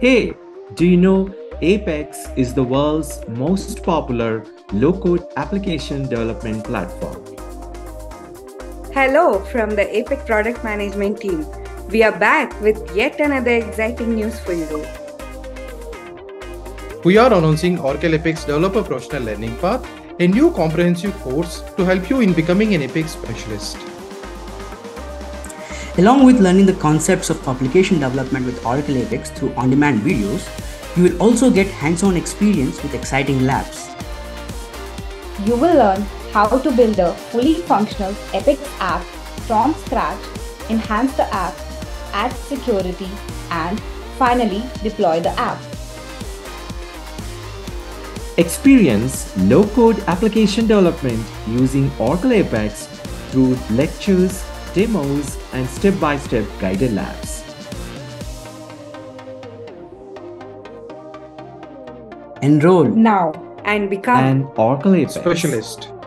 Hey, do you know APEX is the world's most popular low-code application development platform? Hello from the APEX Product Management Team. We are back with yet another exciting news for you. We are announcing Oracle APEX Developer Professional Learning Path, a new comprehensive course to help you in becoming an APEX specialist. Along with learning the concepts of application development with Oracle APEX through on-demand videos, you will also get hands-on experience with exciting labs. You will learn how to build a fully functional APEX app from scratch, enhance the app, add security, and finally deploy the app. Experience low-code application development using Oracle APEX through lectures, demos, and step-by-step guided labs. Enroll now and become an Oracle APEX specialist.